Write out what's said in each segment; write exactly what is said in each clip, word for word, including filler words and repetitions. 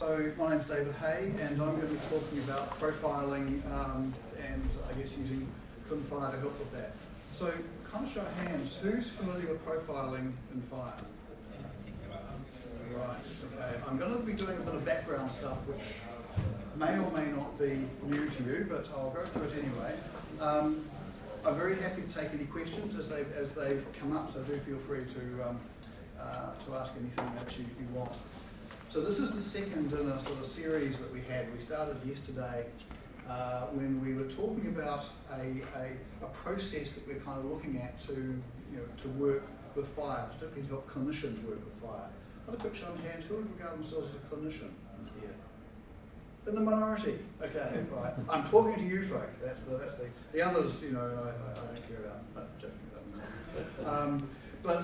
So my name's David Hay, and I'm going to be talking about profiling um, and I guess using clinFHIR to help with that. So, kind of show of hands, who's familiar with profiling in FHIR? Right, okay. I'm going to be doing a bit of background stuff which may or may not be new to you, but I'll go through it anyway. Um, I'm very happy to take any questions as they as they come up, so do feel free to um, uh, to ask anything that you, you want. So this is the second in a sort of series that we had. We started yesterday uh, when we were talking about a, a, a process that we're kind of looking at to you know to work with FHIR, particularly to help clinicians work with FHIR. Another quick show of hands, who would regard themselves as a clinician here? In the minority. Okay, right. I'm talking to you folk. That's the that's the the others. You know, I, I, I don't care about. I'm joking about them. Um, But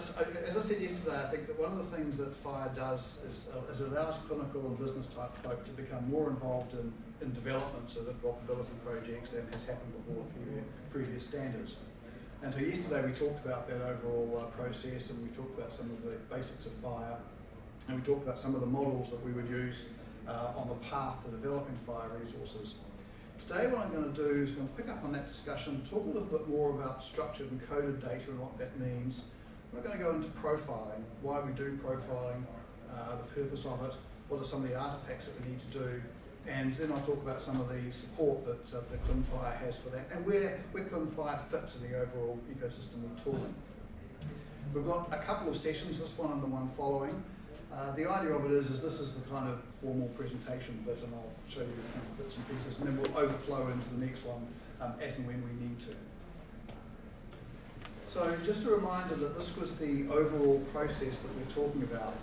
as I said yesterday, I think that one of the things that FHIR does is, uh, is allows clinical and business type folk to become more involved in, in developments of interoperability projects than has happened before the previous standards. And so yesterday we talked about that overall uh, process, and we talked about some of the basics of FHIR, and we talked about some of the models that we would use uh, on the path to developing FHIR resources. Today what I'm going to do is going to pick up on that discussion, talk a little bit more about structured and coded data and what that means. We're going to go into profiling, why we do profiling, uh, the purpose of it, what are some of the artifacts that we need to do, and then I'll talk about some of the support that uh, the clinFHIR has for that, and where, where clinFHIR fits in the overall ecosystem of tooling. We've got a couple of sessions, this one and the one following. Uh, the idea of it is, is this is the kind of formal presentation bit, and I'll show you bits and pieces, and then we'll overflow into the next one um, as and when we need to. So just a reminder that this was the overall process that we're talking about.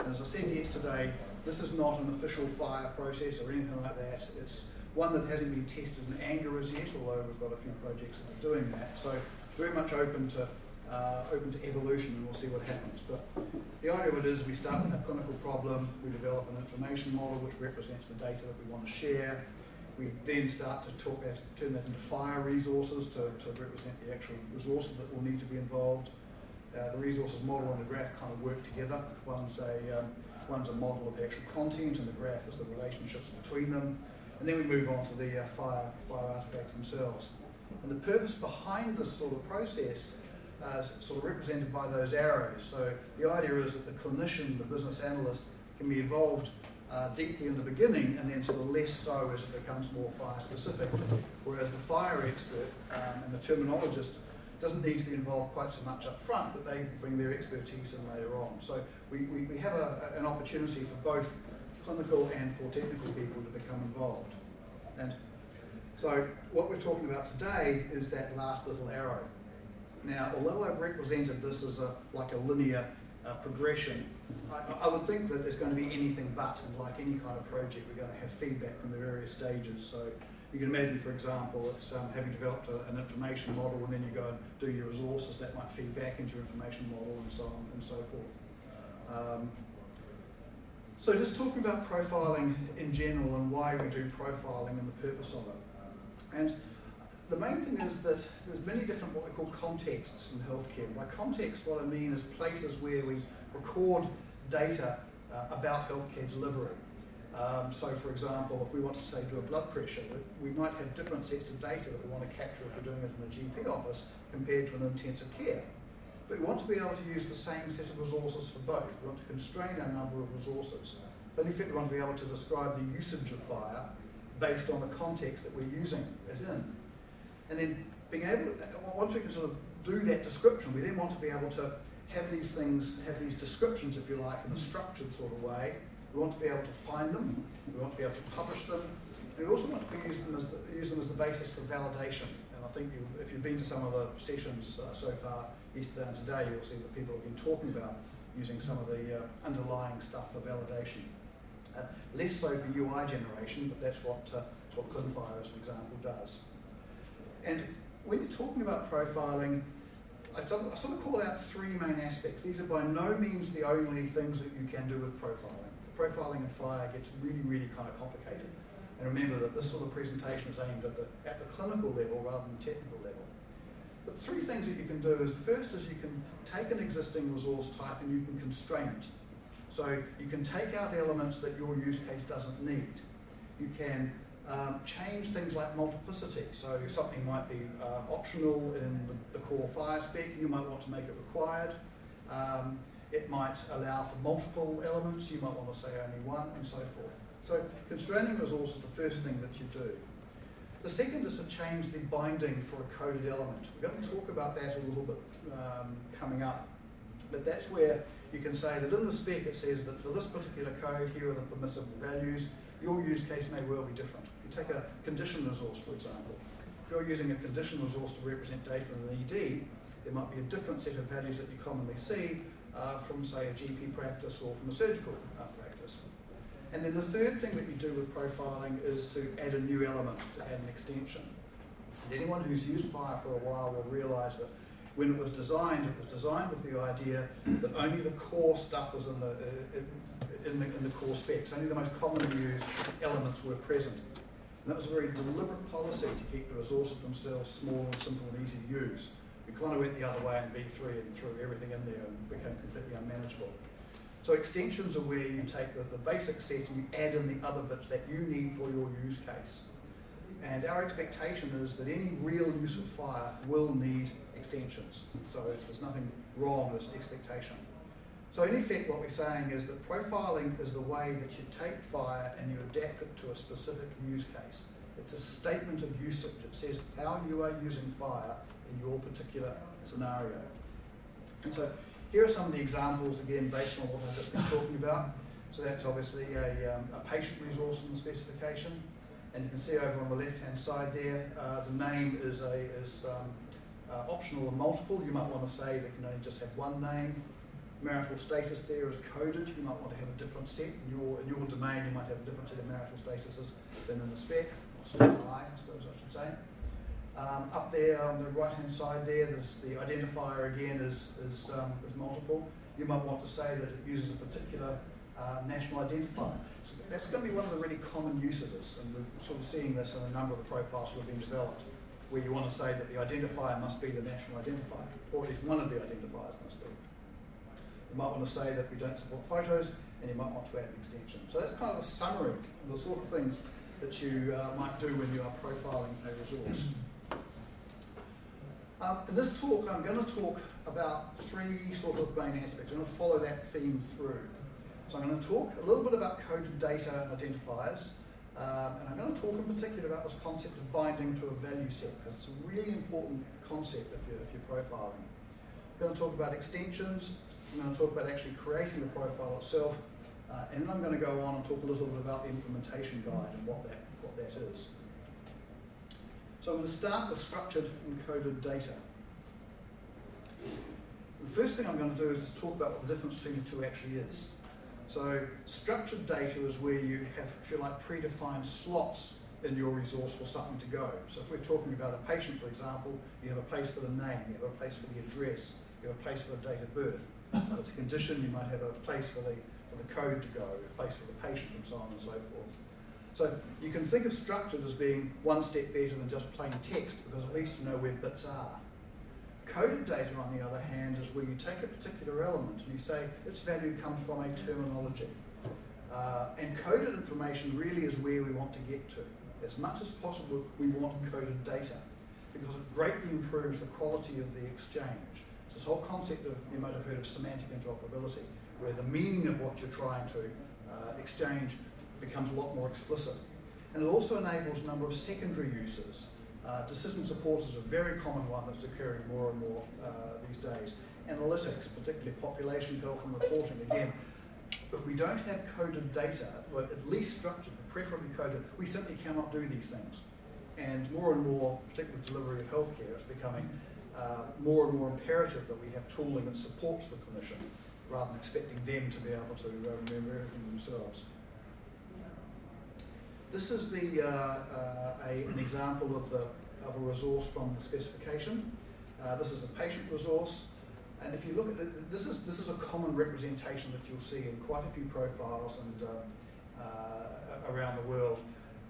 And as I said yesterday, this is not an official FHIR process or anything like that. It's one that hasn't been tested in anger as yet, although we've got a few projects that are doing that. So very much open to uh, open to evolution, and we'll see what happens. But the idea of it is we start with a clinical problem, we develop an information model which represents the data that we want to share. We then start to talk, turn that into FHIR resources to, to represent the actual resources that will need to be involved. Uh, the resources model and the graph kind of work together. One's a, um, one's a model of the actual content, and the graph is the relationships between them. And then we move on to the uh, FHIR, FHIR artifacts themselves. And the purpose behind this sort of process uh, is sort of represented by those arrows. So the idea is that the clinician, the business analyst, can be involved Uh, deeply in the beginning, and then sort of less so as it becomes more FHIR specific. Whereas the FHIR expert um, and the terminologist doesn't need to be involved quite so much up front, but they bring their expertise in later on. So we, we, we have a, an opportunity for both clinical and for technical people to become involved. And so what we're talking about today is that last little arrow. Now, although I've represented this as a like a linear Uh, progression, I, I would think that there's going to be anything but, and like any kind of project, we're going to have feedback from the various stages. So you can imagine, for example, it's um, having developed a, an information model, and then you go and do your resources, that might feed back into your information model, and so on and so forth. Um, so just talking about profiling in general and why we do profiling and the purpose of it. And the main thing is that there's many different what we call contexts in healthcare. By context, what I mean is places where we record data uh, about healthcare delivery. Um, so for example, if we want to say do a blood pressure, we might have different sets of data that we want to capture if we're doing it in a G P office compared to an intensive care. But we want to be able to use the same set of resources for both. We want to constrain our number of resources. But in effect, we want to be able to describe the usage of FHIR based on the context that we're using it in. And then being able to, once we can sort of do that description, we then want to be able to have these things, have these descriptions, if you like, in a structured sort of way. We want to be able to find them, we want to be able to publish them, and we also want to use them as the, use them as the basis for validation. And I think you, if you've been to some of the sessions uh, so far, yesterday and today, you'll see that people have been talking about using some of the uh, underlying stuff for validation. Uh, less so for U I generation, but that's what, uh, that's what clinFHIR, as an example, does. And when you're talking about profiling, I sort of call out three main aspects. These are by no means the only things that you can do with profiling. The profiling in FHIR gets really, really kind of complicated. And remember that this sort of presentation is aimed at the, at the clinical level rather than technical level. But three things that you can do is, the first is you can take an existing resource type and you can constrain it. So you can take out elements that your use case doesn't need. You can um, change things like multiplicity. So something might be uh, optional in the, the core fire spec, you might want to make it required. Um, it might allow for multiple elements, you might want to say only one, and so forth. So constraining resource is the first thing that you do. The second is to change the binding for a coded element. We're going to talk about that a little bit um, coming up. But that's where you can say that in the spec it says that for this particular code, here are the permissible values. Your use case may well be different. If you take a condition resource, for example, if you're using a condition resource to represent data in an E D, there might be a different set of values that you commonly see uh, from, say, a G P practice or from a surgical uh, practice. And then the third thing that you do with profiling is to add a new element, to add an extension. And anyone who's used FHIR for a while will realise that when it was designed, it was designed with the idea that only the core stuff was in the, uh, in the, in the core specs, only the most commonly used elements were present. And that was a very deliberate policy to keep the resources themselves small and simple and easy to use. We kind of went the other way in V three and threw everything in there and became completely unmanageable. So extensions are where you take the, the basic set and you add in the other bits that you need for your use case. And our expectation is that any real use of FHIR will need extensions. So there's nothing wrong with expectation. So in effect what we're saying is that profiling is the way that you take FHIR and you adapt it to a specific use case. It's a statement of usage. It says how you are using FHIR in your particular scenario. And so here are some of the examples, again, based on what I've just been talking about. So that's obviously a, um, a patient resource in the specification. And you can see over on the left-hand side there, uh, the name is, a, is um, uh, optional and multiple. You might want to say that you can only just have one name. Marital status there is coded. You might want to have a different set. In your, in your domain, you might have a different set of marital statuses than in the spec, or sort of I, I suppose I should say. Um, up there on the right-hand side there, there's the identifier again is, is, um, is multiple. You might want to say that it uses a particular uh, national identifier. So that's going to be one of the really common usages, and we're sort of seeing this in a number of the profiles that have been developed, where you want to say that the identifier must be the national identifier, or at least one of the identifiers must be. You might want to say that we don't support photos, and you might want to add an extension. So that's kind of a summary of the sort of things that you uh, might do when you are profiling a resource. Um, in this talk, I'm going to talk about three sort of main aspects. I'm going to follow that theme through. So I'm going to talk a little bit about coded data and identifiers, um, and I'm going to talk in particular about this concept of binding to a value set, because it's a really important concept if you're, if you're profiling. I'm going to talk about extensions, I'm going to talk about actually creating the profile itself, uh, and then I'm going to go on and talk a little bit about the implementation guide and what that, what that is. So I'm going to start with structured and coded data. The first thing I'm going to do is just talk about what the difference between the two actually is. So structured data is where you have, if you like, predefined slots in your resource for something to go. So if we're talking about a patient, for example, you have a place for the name, you have a place for the address, you have a place for the date of birth. If it's a condition, you might have a place for the, for the code to go, a place for the patient, and so on and so forth. So you can think of structured as being one step better than just plain text, because at least you know where bits are. Coded data, on the other hand, is where you take a particular element and you say its value comes from a terminology. Uh, and coded information really is where we want to get to. As much as possible, we want coded data, because it greatly improves the quality of the exchange. It's this whole concept of, you might have heard of semantic interoperability, where the meaning of what you're trying to uh, exchange becomes a lot more explicit. And it also enables a number of secondary uses. Uh, decision support is a very common one that's occurring more and more uh, these days. Analytics, particularly population health and reporting, again, if we don't have coded data, or at least structured, preferably coded, we simply cannot do these things. And more and more, particularly with delivery of healthcare, it's becoming uh, more and more imperative that we have tooling that supports the clinician, rather than expecting them to be able to uh, remember everything themselves. This is the, uh, uh, a, an example of, the, of a resource from the specification. Uh, this is a patient resource, and if you look at the, this is this is a common representation that you'll see in quite a few profiles and uh, uh, around the world.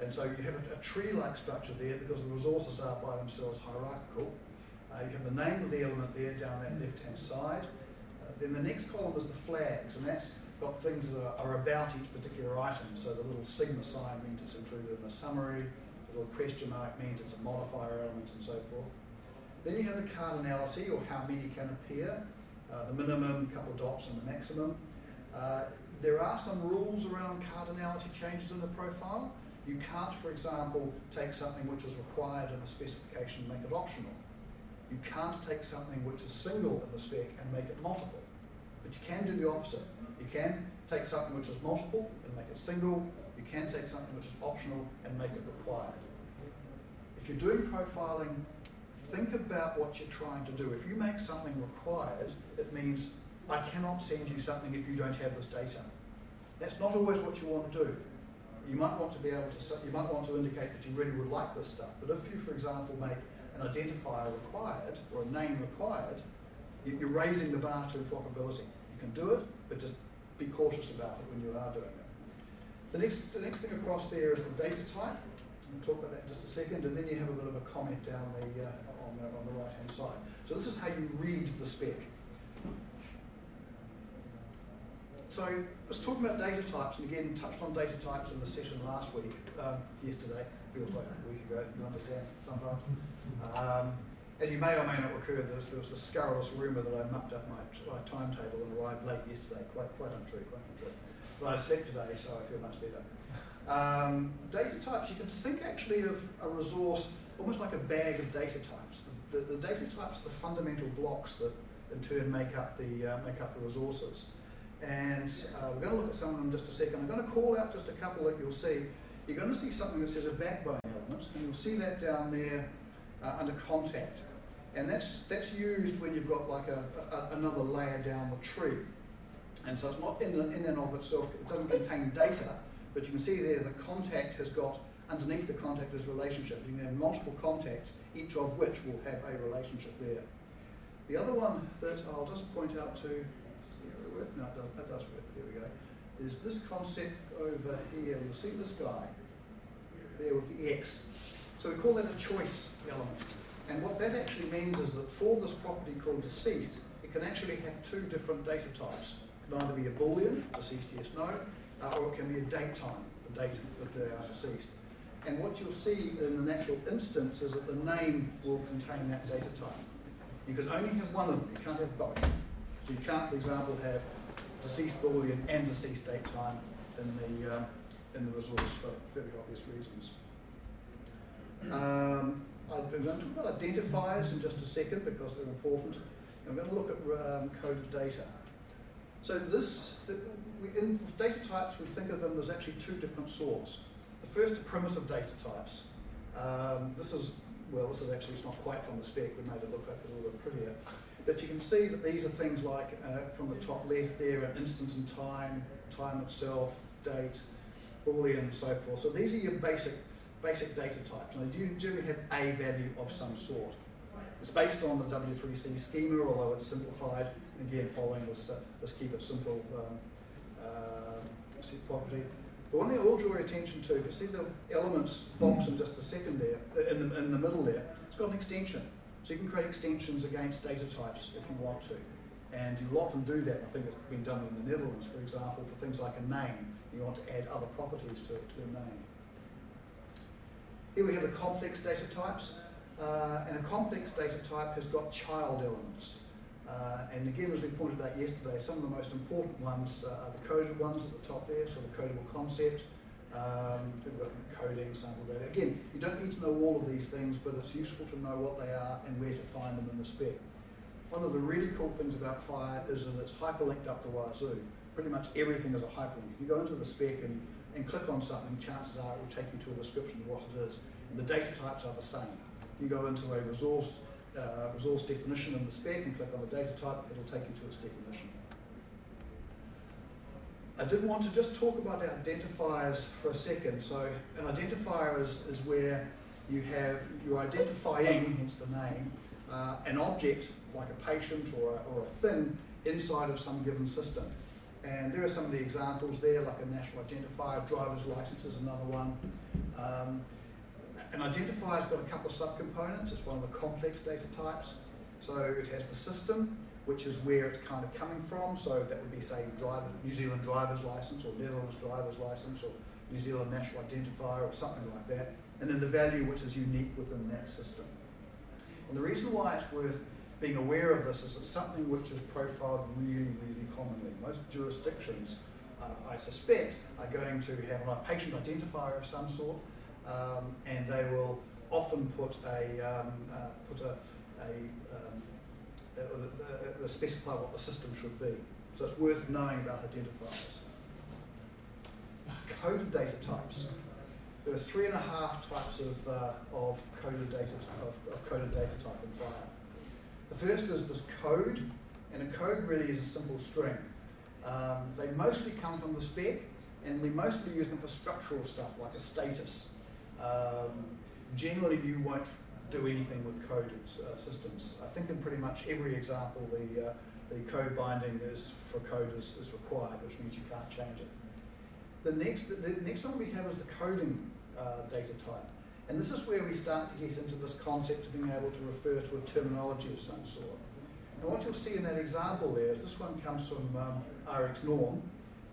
And so you have a, a tree-like structure there because the resources are by themselves hierarchical. Uh, you have the name of the element there down that left-hand side. Uh, Then the next column is the flags, and that's got things that are, are about each particular item. So the little sigma sign means it's included in a summary, the little question mark means it's a modifier element, and so forth. Then you have the cardinality, or how many can appear, uh, the minimum, a couple of dots, and the maximum. Uh, there are some rules around cardinality changes in the profile. You can't, for example, take something which is required in a specification and make it optional. You can't take something which is single in the spec and make it multiple. But you can do the opposite. You can take something which is multiple and make it single. You can take something which is optional and make it required. If you're doing profiling, think about what you're trying to do. If you make something required, it means I cannot send you something if you don't have this data. That's not always what you want to do. You might want to be able to, you might want to indicate that you really would like this stuff. But if you, for example, make an identifier required or a name required, you're raising the bar to interoperability. You can do it, but just be cautious about it when you are doing it. The next, the next thing across there is the data type. We'll talk about that in just a second, and then you have a bit of a comment down the, uh, on the on the right-hand side. So this is how you read the spec. So let's talk about data types, and again, touched on data types in the session last week, um, yesterday, feels like a week ago, you understand, sometimes. Um, as you may or may not recur, there was, there was a scurrilous rumour that I mucked up my, my timetable and arrived late yesterday. Quite, quite untrue, quite untrue. But I slept today, so I feel much better. Um, data types, you can think actually of a resource almost like a bag of data types. The, the, the data types are the fundamental blocks that in turn make up the, uh, make up the resources. And uh, we're going to look at some of them in just a second. I'm going to call out just a couple that you'll see. You're going to see something that says a backbone element, and you'll see that down there uh, under contact. And that's, that's used when you've got like a, a, another layer down the tree. And so it's not in, in and of itself, it doesn't contain data, but you can see there the contact has got, underneath the contact is relationship. You can have multiple contacts, each of which will have a relationship there. The other one that I'll just point out to, no, it does, that does work, there we go, is this concept over here. You'll see this guy there with the X. So we call that a choice element. And what that actually means is that for this property called deceased, it can actually have two different data types. It can either be a Boolean, deceased yes, no, uh, or it can be a date time, the date that they are deceased. And what you'll see in an actual instance is that the name will contain that data type. You can only have one of them, you can't have both. So you can't, for example, have deceased Boolean and deceased date time in the, uh, in the resource for fairly obvious reasons. Um, I'm going to talk about identifiers in just a second because they're important. I'm going to look at um, coded data. So this, the, we, in data types, we think of them as actually two different sorts. The first are primitive data types. Um, this is, well, this is actually it's not quite from the spec. We made it look like a little bit prettier. But you can see that these are things like, uh, from the top left there, an instance in time, time itself, date, Boolean, and so forth. So these are your basic, basic data types. And they generally have a value of some sort. It's based on the W three C schema, although it's simplified. Again, following this, uh, this keep it simple um, uh, set property. The one thing I will draw your attention to, if you see the elements box in just a second there, in the, in the middle there, it's got an extension. So you can create extensions against data types if you want to. And you'll often do that. I think it's been done in the Netherlands, for example, for things like a name. You want to add other properties to, to a name. Here we have the complex data types. Uh, and a complex data type has got child elements. Uh, and again, as we pointed out yesterday, some of the most important ones uh, are the coded ones at the top there, so the codable concept. Um, coding, sample data. Again, you don't need to know all of these things, but it's useful to know what they are and where to find them in the spec. One of the really cool things about FHIR is that it's hyperlinked up the wazoo. Pretty much everything is a hyperlink. If you go into the spec and, and click on something, chances are it will take you to a description of what it is. And the data types are the same. You go into a resource, uh, resource definition in the spec and click on the data type, it'll take you to its definition. I did want to just talk about identifiers for a second. So an identifier is, is where you have, you're identifying, hence the name, uh, an object like a patient or a, or a thing inside of some given system. And there are some of the examples there, like a national identifier, driver's license is another one. Um, an identifier's got a couple of subcomponents. It's one of the complex data types. So it has the system, which is where it's kind of coming from. So that would be, say, driver, New Zealand driver's license, or Netherlands driver's license, or New Zealand national identifier, or something like that. And then the value which is unique within that system. And the reason why it's worth being aware of this is it's something which is profiled really, really commonly. Most jurisdictions, uh, I suspect, are going to have a patient identifier of some sort, um, and they will often put a um, uh, put a, a, um, a, a, a, a specify what the system should be. So it's worth knowing about identifiers. Coded data types. There are three and a half types of uh, of coded data of, of coded data type in fire. The first is this code, and a code really is a simple string. Um, they mostly come from the spec, and we mostly use them for structural stuff like a status. Um, generally, you won't do anything with coded uh, systems. I think in pretty much every example, the uh, the code binding is for code is, is required, which means you can't change it. The next, the next one we have is the coding uh, data type. And this is where we start to get into this concept of being able to refer to a terminology of some sort. And what you'll see in that example there is this one comes from um, RxNorm,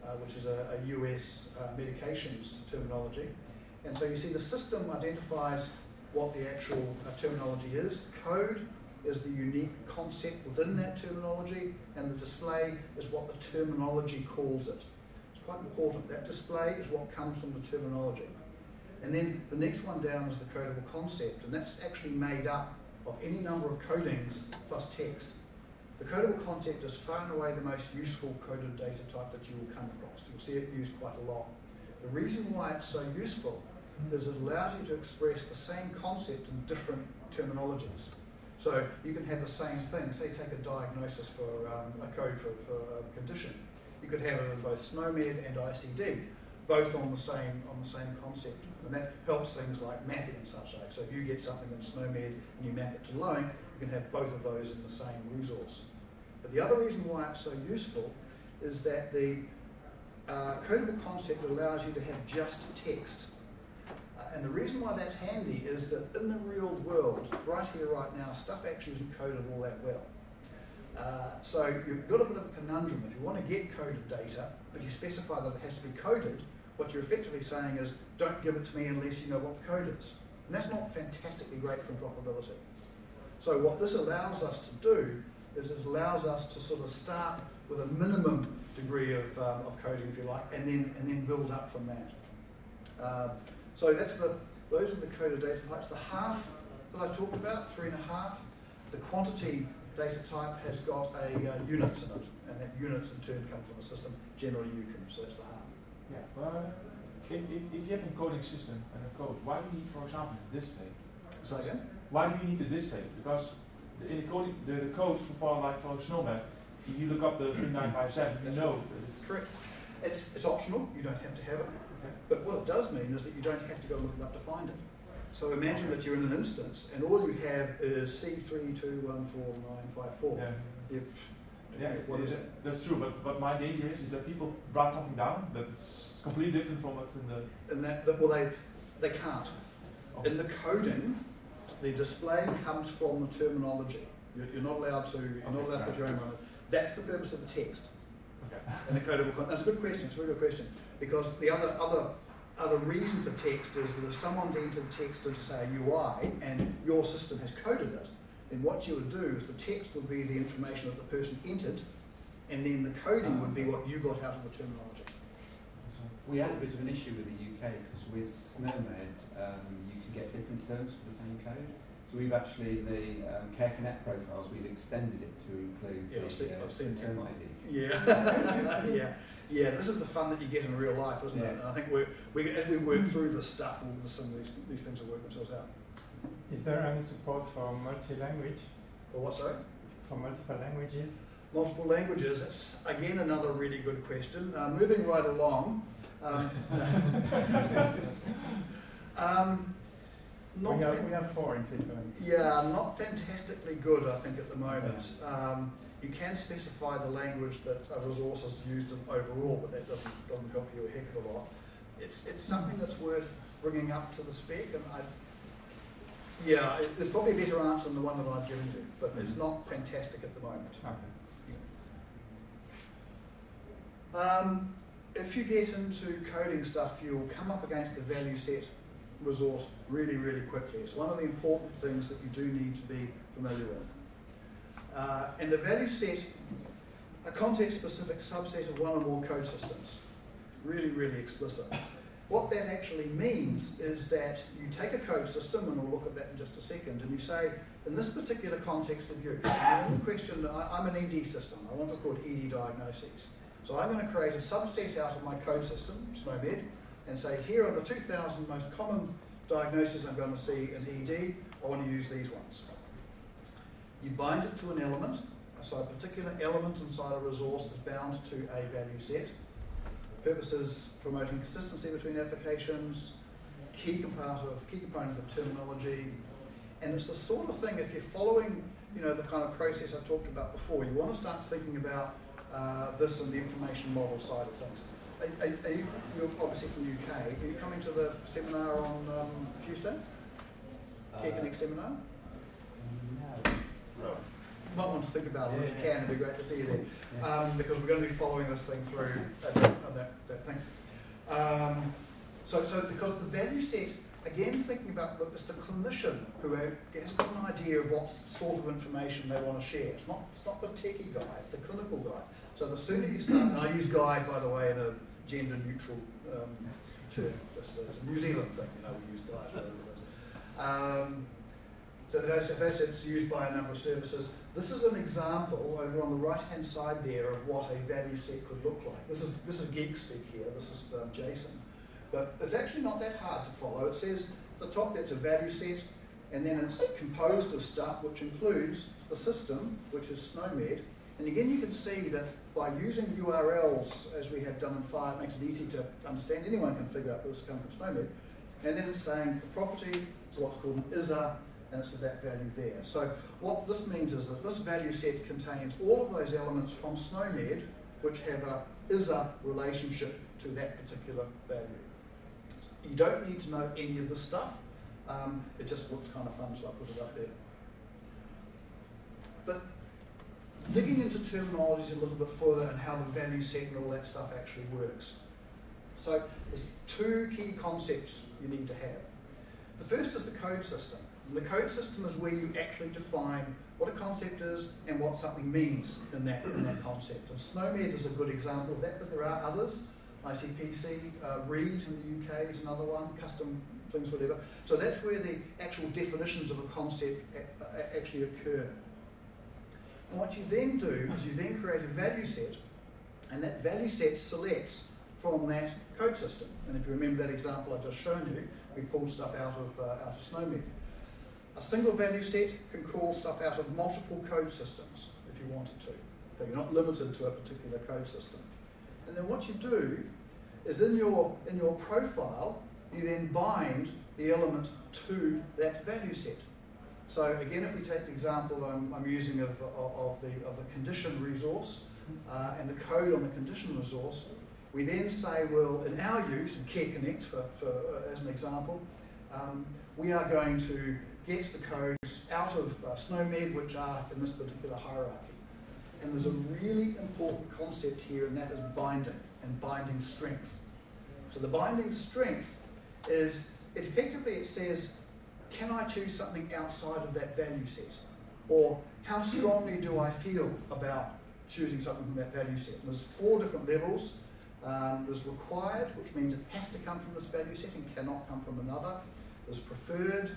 uh, which is a, a U S uh, medications terminology. And so you see the system identifies what the actual uh, terminology is. Code is the unique concept within that terminology, and the display is what the terminology calls it. It's quite important. That display is what comes from the terminology. And then the next one down is the codable concept, and that's actually made up of any number of codings plus text. The codable concept is far and away the most useful coded data type that you will come across. You'll see it used quite a lot. The reason why it's so useful is it allows you to express the same concept in different terminologies. So you can have the same thing, say take a diagnosis for um, a code for, for a condition. You could have it in both SNOMED and I C D, both on the same on the same concept. And that helps things like mapping and such like. So if you get something in SNOMED and you map it to LOINC, you can have both of those in the same resource. But the other reason why it's so useful is that the uh, codable concept allows you to have just text. Uh, and the reason why that's handy is that in the real world, right here, right now, stuff actually isn't coded all that well. Uh, so you've got a bit of a conundrum. If you want to get coded data, but you specify that it has to be coded, what you're effectively saying is, don't give it to me unless you know what the code is. And that's not fantastically great for interoperability. So what this allows us to do is it allows us to sort of start with a minimum degree of, um, of coding, if you like, and then, and then build up from that. Uh, so that's the, those are the coded data types. The half that I talked about, three and a half, the quantity data type has got a uh, units in it, and that units in turn come from a system, generally U C I M, so that's the half. Yeah, well, if, if, if you have a coding system and a code, why do you need, for example, the display? So again? Why do you need the display? Because the, in the, coding, the, the code for like for SNOMED, if you look up the three nine five seven, you know that it's correct. It's, it's optional, you don't have to have it. Okay. But what it does mean is that you don't have to go look it up to find it. So imagine that you're in an instance and all you have is C three two one four nine five four. Yeah. If, Yeah, what is it? That's true, but, but my danger is, is that people brought something down that's completely different from what's in the... And that, that well, they, they can't. Oh. In the coding, the display comes from the terminology. You're, you're not allowed to, you're okay, not allowed right. to put your own on it. That's the purpose of the text. Okay. And the codable... That's a good question, it's a very good question. Because the other, other, other reason for text is that if someone's entered text into, say, a U I, and your system has coded it, then what you would do is the text would be the information that the person entered, and then the coding would be what you got out of the terminology. We had a bit of an issue with the U K because with SNOMED, um, you can get different terms for the same code. So we've actually, the um, CareConnect profiles, we've extended it to include yeah, the I've seen, uh, I've seen term I D. Yeah. yeah. Yeah, this is the fun that you get in real life, isn't yeah. it? And I think we're, we, as we work through this stuff, all of some of these, these things will work themselves out. Is there any support for multi-language? For what, sorry? For multiple languages? Multiple languages, that's again another really good question. Uh, moving right along. Um, um, not we, have, we have four in Switzerland. Yeah, not fantastically good, I think, at the moment. Yeah. Um, you can specify the language that a resource has used overall, but that doesn't, doesn't help you a heck of a lot. It's, it's something that's worth bringing up to the spec, and I Yeah, there's probably a better answer than the one that I've given you, but it's not fantastic at the moment. Okay. Um, if you get into coding stuff, you'll come up against the value set resource really, really quickly. It's one of the important things that you do need to be familiar with. Uh, and the value set, a context-specific subset of one or more code systems. Really, really explicit. What that actually means is that you take a code system, and we'll look at that in just a second, and you say, in this particular context of use, the only question, I, I'm an E D system, I want what's called E D diagnoses. So I'm going to create a subset out of my code system, SNOMED, and say, here are the two thousand most common diagnoses I'm going to see in E D, I want to use these ones. You bind it to an element, so a particular element inside a resource is bound to a value set. Purpose is promoting consistency between applications, key component of, key component of terminology, and it's the sort of thing, if you're following you know, the kind of process I talked about before, you want to start thinking about uh, this and the information model side of things. Are, are, are you, you're obviously from the U K, are you coming to the seminar on um, Tuesday? Uh, CareConnect seminar? No. Might want to think about it yeah, if you can, it'd be great to see you there. Yeah. Um, because we're going to be following this thing through that, that, that thing. Um, so, so because the value set, again thinking about, look, it's the clinician who has got an idea of what sort of information they want to share. It's not, it's not the techie guy, it's the clinical guy. So the sooner you start, and I use guide, by the way, in a gender neutral um, term. It's, it's a New Zealand thing, you know, we use guide. Um, So that's it's used by a number of services. This is an example over on the right-hand side there of what a value set could look like. This is this is geek speak here. This is um, Jason, but it's actually not that hard to follow. It says at the top that's a value set, and then it's composed of stuff which includes the system, which is SNOMED. And again, you can see that by using U R Ls as we have done in FHIR, it makes it easy to understand. Anyone can figure out this comes from SNOMED. And then it's saying the property is what's called an I S A. And it's of that value there. So what this means is that this value set contains all of those elements from SNOMED which have a I S A relationship to that particular value. You don't need to know any of this stuff. Um, it just looks kind of fun, so I put it up there. But digging into terminologies a little bit further and how the value set and all that stuff actually works. So there's two key concepts you need to have. The first is the code system. And the code system is where you actually define what a concept is and what something means in that, in that concept. And SNOMED is a good example of that, but there are others. I C P C, uh, READ in the U K is another one, custom things, whatever. So that's where the actual definitions of a concept a actually occur. And what you then do is you then create a value set, and that value set selects from that code system. And if you remember that example I just shown you, we pulled stuff out of, uh, out of SNOMED. A single value set can call stuff out of multiple code systems if you wanted to. So you're not limited to a particular code system. And then what you do is in your, in your profile, you then bind the element to that value set. So again, if we take the example I'm, I'm using of, of, the, of the condition resource uh, and the code on the condition resource, we then say, well, in our use, and CareConnect for, for, uh, as an example, um, we are going to gets the codes out of uh, SNOMED, which are in this particular hierarchy. And there's a really important concept here, and that is binding, and binding strength. So the binding strength is, effectively it says, can I choose something outside of that value set? Or how strongly do I feel about choosing something from that value set? And there's four different levels. Um, there's required, which means it has to come from this value set and cannot come from another. There's preferred.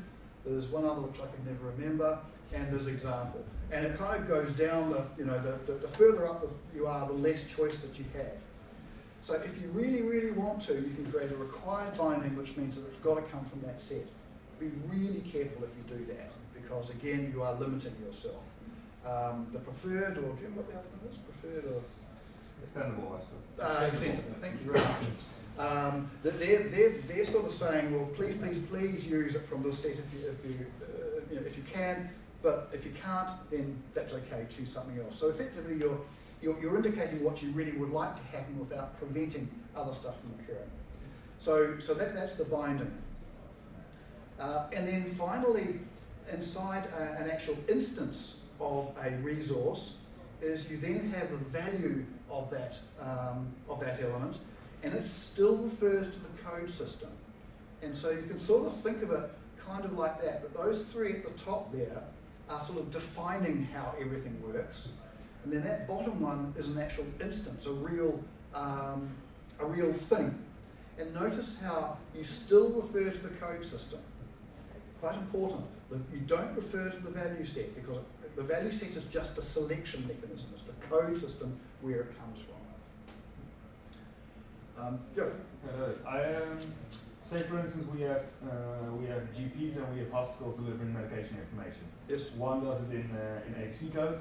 There's one other which I can never remember, and there's example. And it kind of goes down, the, you know, the, the, the further up you are, the less choice that you have. So if you really, really want to, you can create a required binding, which means that it's got to come from that set. Be really careful if you do that, because again, you are limiting yourself. Um, the preferred, or do you remember what the other one is? Preferred or? Extendable, I suppose. Uh, Thank you very much. Um, they're, they're, they're sort of saying, well, please, please, please use it from this set if you, if you, uh, you know, if you can, but if you can't, then that's okay, choose something else. So effectively, you're, you're, you're indicating what you really would like to happen without preventing other stuff from occurring. So, so that, that's the binding. Uh, and then finally, inside a, an actual instance of a resource, is you then have a value of that, um, of that element, and it still refers to the code system. And so you can sort of think of it kind of like that, but those three at the top there are sort of defining how everything works, and then that bottom one is an actual instance, a real, um, a real thing. And notice how you still refer to the code system. Quite important that you don't refer to the value set, because the value set is just the selection mechanism. It's the code system where it comes from. Um, Joe. Hello. I, um, say for instance we have uh, we have G Ps and we have hospitals delivering medication information. Yes. One does it in uh, in A T C codes,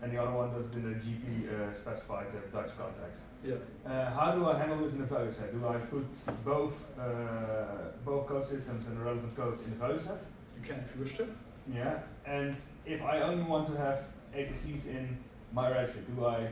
and the other one does it in a G P uh, specified uh, Dutch context. Yeah. Uh, how do I handle this in the value set? Do I put both uh, both code systems and the relevant codes in the value set? You can if you wish to. Yeah. And if I only want to have A T Cs in my register, do I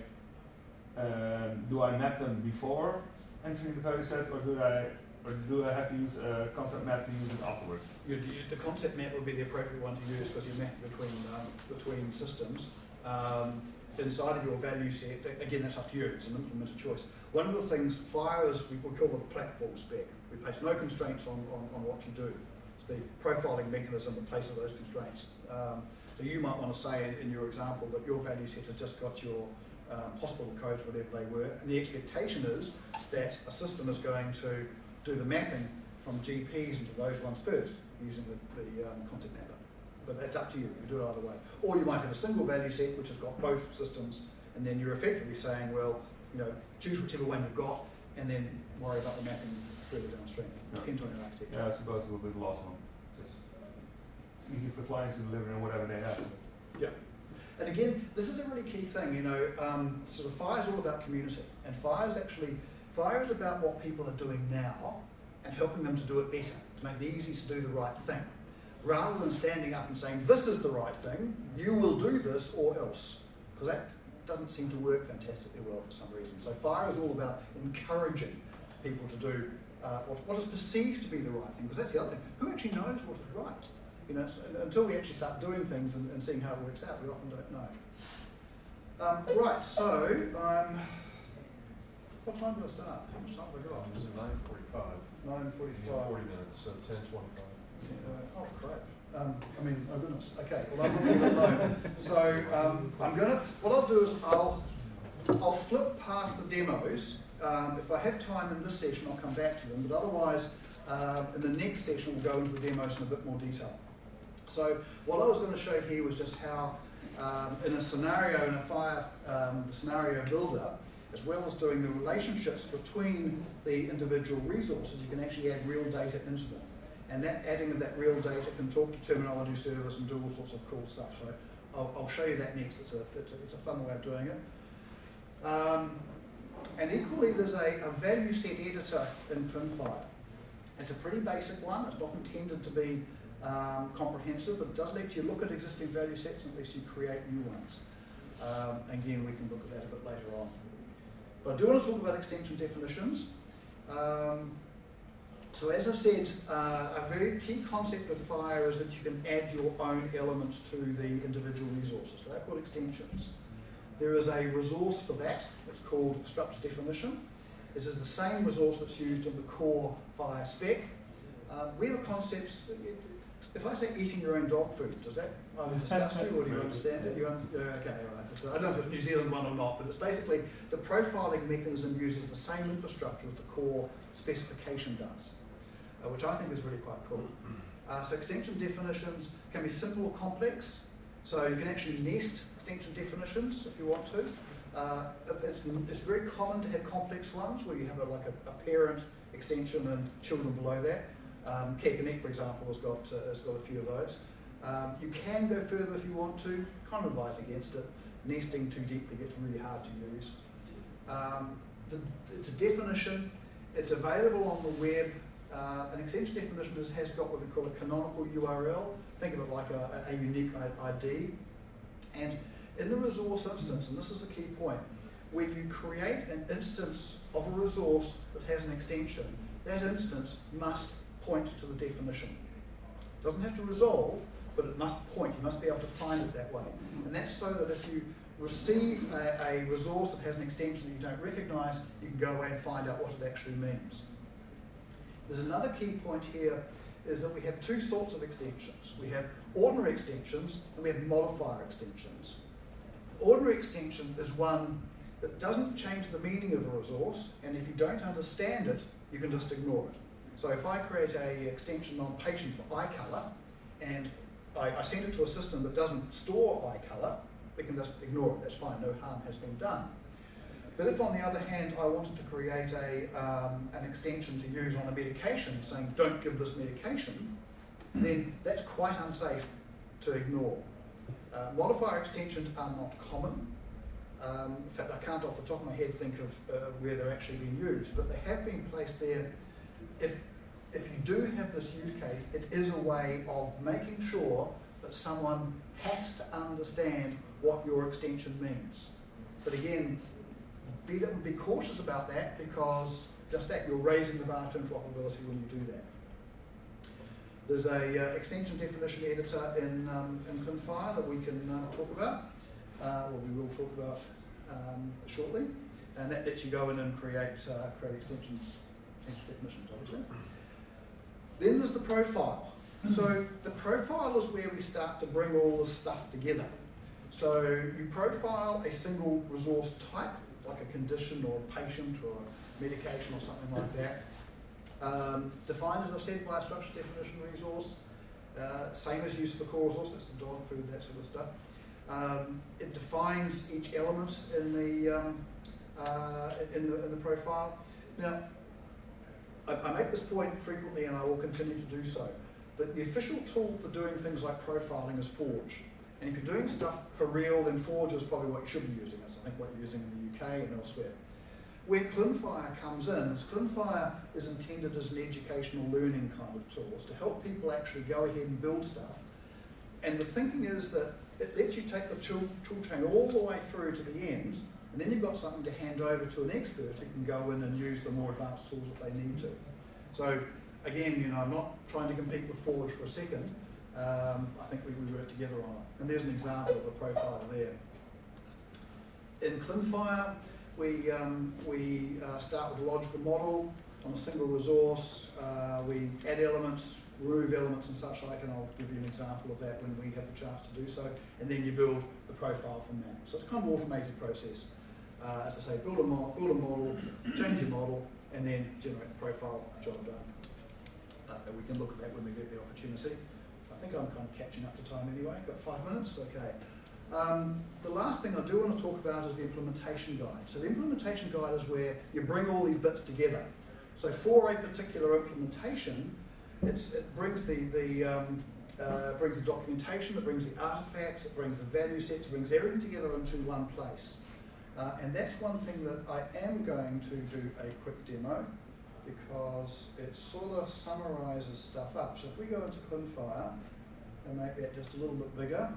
um, do I map them before entering the value set, or do I or do I have to use a concept map to use it afterwards? You, you, the concept map would be the appropriate one to use, because you map between um, between systems. Um, inside of your value set, again, that's up to you, it's an implemented choice. One of the things, FHIR is, we call it the platform spec. We place no constraints on, on, on what you do. It's the profiling mechanism in place of those constraints. Um, so you might want to say in, in your example that your value set has just got your um, hospital codes, whatever they were, and the expectation is that a system is going to do the mapping from G Ps into those ones first, using the, the um, content mapper. But that's up to you, you can do it either way. Or you might have a single value set which has got both systems, and then you're effectively saying, well, you know, choose whichever one you've got, and then worry about the mapping further downstream. Yeah. Depends on your architecture. Yeah, I suppose it will be the last one. Just, it's easy for clients to deliver in whatever they have. Yeah. And again, this is a really key thing, you know, um, sort of FHIR is all about community, and FHIR is actually, FHIR is about what people are doing now, and helping them to do it better, to make it easy to do the right thing. Rather than standing up and saying, this is the right thing, you will do this or else. Because that doesn't seem to work fantastically well for some reason. So FHIR is all about encouraging people to do uh, what, what is perceived to be the right thing, because that's the other thing. Who actually knows what is right? You know, so until we actually start doing things and, and seeing how it works out, we often don't know. Um, right, so, um, what time do I start? How much time have we got? It's nine forty-five. nine forty-five. forty minutes, so ten twenty-five. Uh, oh crap! Um, I mean, oh goodness. Okay, well I'm going to leave it alone. So um, I'm gonna. What I'll do is I'll I'll flip past the demos. Um, if I have time in this session, I'll come back to them. But otherwise, uh, in the next session, we'll go into the demos in a bit more detail. So what I was going to show here was just how, um, in a scenario, in a FHIR, um, the scenario builder, as well as doing the relationships between the individual resources, you can actually add real data into them. And that adding of that real data can talk to terminology service and do all sorts of cool stuff. So I'll, I'll show you that next. It's a, it's a, it's a fun way of doing it. Um, and equally, there's a, a value set editor in clinFHIR. It's a pretty basic one. It's not intended to be um, comprehensive, but it does let you look at existing value sets, and at least you create new ones. Um, again, we can look at that a bit later on. But I do want to talk about extension definitions. Um, So as I've said, uh, a very key concept of FHIR is that you can add your own elements to the individual resources. So they're called extensions. There is a resource for that. It's called StructureDefinition. It is the same resource that's used in the core FHIR spec. Uh, we have concepts. If I say eating your own dog food, does that either disgust you or do you understand it? You un uh, okay, all right. So I don't know if it's a New Zealand one or not, but it's basically the profiling mechanism uses the same infrastructure as the core specification does. Uh, which I think is really quite cool. Uh, so extension definitions can be simple or complex. So you can actually nest extension definitions if you want to. Uh, it's, it's very common to have complex ones where you have a, like a, a parent extension and children below that. Um, CareConnect, for example, has got, uh, has got a few of those. Um, you can go further if you want to. Kind of advise against it. Nesting too deeply gets really hard to use. Um, the, it's a definition. It's available on the web. Uh, an extension definition is, has got what we call a canonical U R L. Think of it like a, a unique I D. And in the resource instance, and this is a key point, when you create an instance of a resource that has an extension, that instance must point to the definition. It doesn't have to resolve, but it must point. You must be able to find it that way. And that's so that if you receive a, a resource that has an extension that you don't recognise, you can go away and find out what it actually means. There's another key point here, is that we have two sorts of extensions. We have ordinary extensions and we have modifier extensions. Ordinary extension is one that doesn't change the meaning of a resource, and if you don't understand it, you can just ignore it. So if I create an extension on patient for eye colour, and I, I send it to a system that doesn't store eye colour, we can just ignore it, that's fine, no harm has been done. But if, on the other hand, I wanted to create a, um, an extension to use on a medication, saying don't give this medication, then that's quite unsafe to ignore. Uh, modifier extensions are not common. Um, in fact, I can't off the top of my head think of uh, where they're actually being used, but they have been placed there. If, if you do have this use case, it is a way of making sure that someone has to understand what your extension means. But again, Be, be cautious about that, because just that, you're raising the bar to interoperability when you do that. There's a uh, extension definition editor in, um, in clinFHIR that we can uh, talk about, uh, or we will talk about um, shortly, and that lets you go in and create, uh, create extensions, extension definitions, obviously. Then there's the profile. So the profile is where we start to bring all this stuff together. So you profile a single resource type, like a condition or a patient or a medication or something like that. Um, defined, as I've said, by a structure definition resource. Uh, same as used for the core resource, that's the dog food, that sort of stuff. Um, it defines each element in the, um, uh, in the, in the profile. Now, I, I make this point frequently and I will continue to do so, but the official tool for doing things like profiling is Forge. And if you're doing stuff for real, then Forge is probably what you should be using. That's, I think, what you're using in the U K and elsewhere. Where clinFHIR comes in is clinFHIR is intended as an educational learning kind of tool. It's to help people actually go ahead and build stuff. And the thinking is that it lets you take the tool chain all the way through to the end, and then you've got something to hand over to an expert who can go in and use the more advanced tools if they need to. So again, you know, I'm not trying to compete with Forge for a second. Um, I think we would work together on it. And there's an example of a profile there. In clinFHIR, we, um, we uh, start with a logical model on a single resource. Uh, we add elements, remove elements and such like, and I'll give you an example of that when we have the chance to do so. And then you build the profile from that. So it's kind of an automated process. Uh, as I say, build a, mo build a model, change your model, and then generate the profile, job done. Uh, we can look at that when we get the opportunity. I think I'm kind of catching up to time anyway. Got five minutes? Okay. Um, the last thing I do want to talk about is the implementation guide. So the implementation guide is where you bring all these bits together. So for a particular implementation, it's, it brings the, the um, uh, brings the documentation, it brings the artifacts, it brings the value sets, it brings everything together into one place. Uh, and that's one thing that I am going to do a quick demo, because it sort of summarises stuff up. So if we go into clinFHIR and make that just a little bit bigger,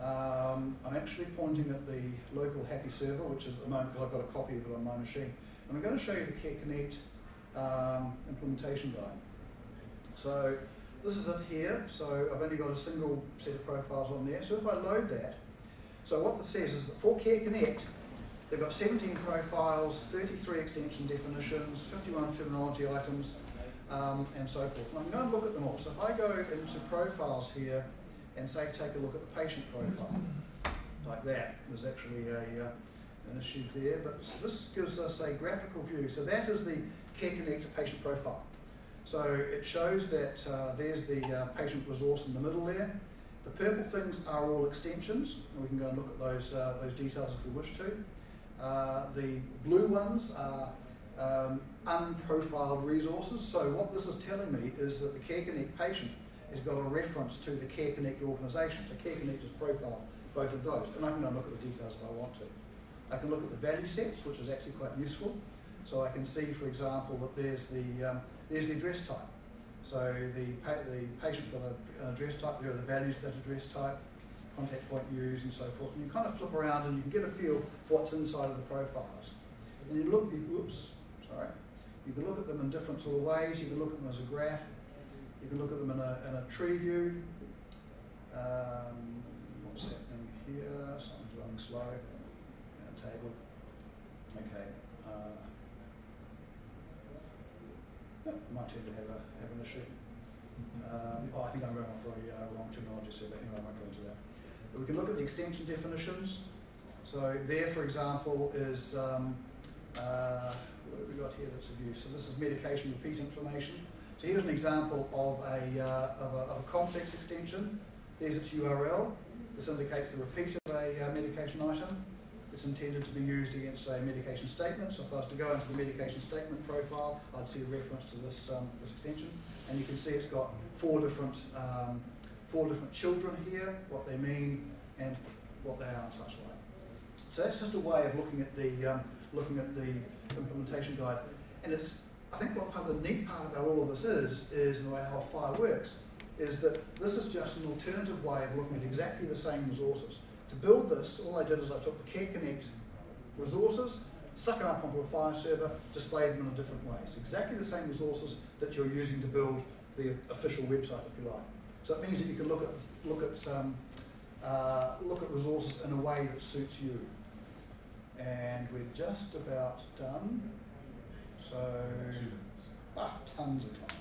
um, I'm actually pointing at the local HAPI server, which is at the moment, because I've got a copy of it on my machine. And I'm going to show you the CareConnect um, implementation guide. So this is it here. So I've only got a single set of profiles on there. So if I load that, so what it says is that for CareConnect, they've got seventeen profiles, thirty-three extension definitions, fifty-one terminology items, um, and so forth. And I'm going to look at them all. So if I go into profiles here and say take a look at the patient profile, like that, there's actually a, uh, an issue there, but this gives us a graphical view. So that is the CareConnect patient profile. So it shows that uh, there's the uh, patient resource in the middle there. The purple things are all extensions, and we can go and look at those, uh, those details if we wish to. Uh, the blue ones are um, unprofiled resources. So what this is telling me is that the CareConnect patient has got a reference to the CareConnect organisation. So CareConnect has profiled both of those. And I can go and look at the details if I want to. I can look at the value sets, which is actually quite useful. So I can see, for example, that there's the, um, there's the address type. So the, pa the patient's got a, an address type, there are the values for that address type, contact point used and so forth, and you kind of flip around and you can get a feel for what's inside of the profiles. And you look, you, oops, sorry, you can look at them in different sort of ways. You can look at them as a graph, you can look at them in a, in a tree view. Um, what's happening here? Something's going slow. Our table. Okay. Uh, no, my tend to have, a, have an issue. Um, oh, I think I'm going off a uh, wrong terminology, so but anyway, I won't go into that. But we can look at the extension definitions. So there, for example, is um, uh, what have we got here that's of use? So this is medication repeat information. So here's an example of a, uh, of a, of a complex extension. There's its U R L. This indicates the repeat of a uh, medication item. It's intended to be used against, say, a medication statement. So if I was to go into the medication statement profile, I'd see a reference to this, um, this extension. And you can see it's got four different, um, four different children here, what they mean and what they are and such like. So that's just a way of looking at the, um, looking at the implementation guide. And it's, I think what part of the neat part about all of this is, is in the way how FHIR works, is that this is just an alternative way of looking at exactly the same resources. To build this, all I did is I took the CareConnect resources, stuck them up onto a FHIR server, displayed them in a different way. It's exactly the same resources that you're using to build the official website, if you like. So it means that you can look at look at um, uh, look at resources in a way that suits you. And we're just about done. So ah, tons of time.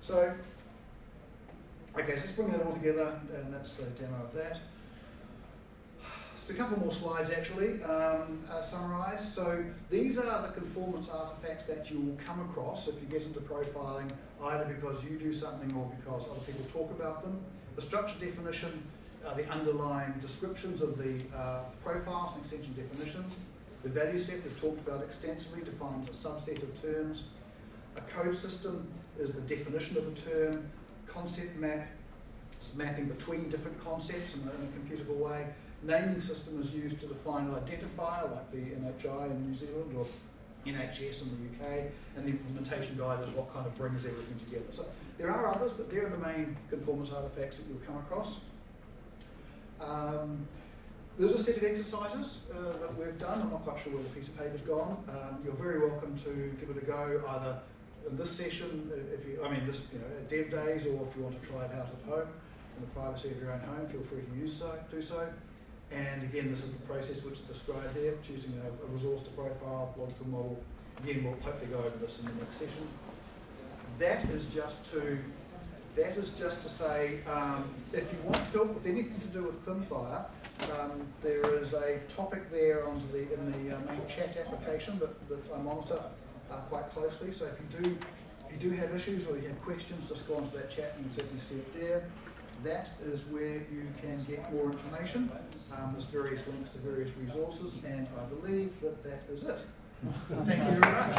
So okay, so let's bring that all together, and that's the demo of that. A couple more slides actually um, uh, summarise. So these are the conformance artefacts that you will come across if you get into profiling, either because you do something or because other people talk about them. The structure definition are the underlying descriptions of the uh, profiles and extension definitions. The value set we've talked about extensively defines a subset of terms. A code system is the definition of a term. Concept map is mapping between different concepts in a, in a computable way. Naming system is used to define an identifier, like the N H I in New Zealand or N H S in the U K, and the implementation guide is what kind of brings everything together. So there are others, but they're the main conformance artifacts that you'll come across. Um, there's a set of exercises uh, that we've done. I'm not quite sure where the piece of paper's gone. Um, you're very welcome to give it a go, either in this session, if you, I mean, this, you know, at DevDays, or if you want to try it out at home in the privacy of your own home, feel free to use so, do so. And again, this is the process which is described there, choosing a, a resource to profile, logical model. Again, we'll hopefully go over this in the next session. That is just to, that is just to say, um, if you want help with anything to do with clinFHIR, um, there is a topic there on the, in the uh, main chat application that, that I monitor uh, quite closely. So if you do, if you do have issues or you have questions, just go onto that chat and you certainly see it there. That is where you can get more information. Um, there's various links to various resources, and I believe that that is it. Thank you very much.